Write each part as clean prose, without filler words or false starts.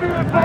Hey,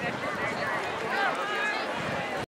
Thank you.